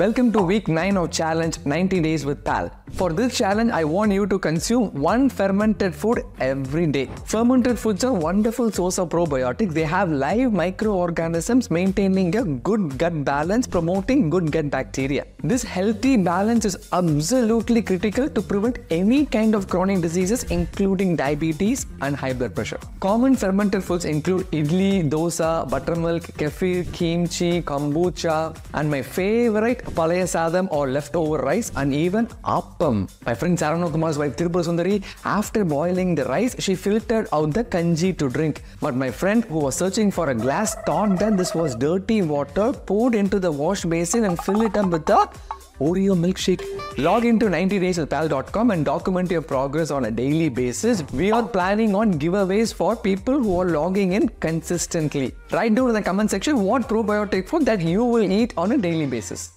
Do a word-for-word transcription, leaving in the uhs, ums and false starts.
Welcome to week nine of challenge ninety days with Pal. For this challenge, I want you to consume one fermented food every day. Fermented foods are wonderful source of probiotics. They have live microorganisms maintaining a good gut balance, promoting good gut bacteria. This healthy balance is absolutely critical to prevent any kind of chronic diseases including diabetes and high blood pressure. Common fermented foods include idli, dosa, buttermilk, kefir, kimchi, kombucha, and my favorite palayasadam or leftover rice, and even upam. My friend Saranokumar's wife Thirupasundari, after boiling the rice, she filtered out the kanji to drink. But my friend who was searching for a glass thought that this was dirty water, poured into the wash basin and filled it up with a Oreo milkshake. Log into ninety days with pal dot com and document your progress on a daily basis. We are planning on giveaways for people who are logging in consistently. Write down in the comment section what probiotic food that you will eat on a daily basis.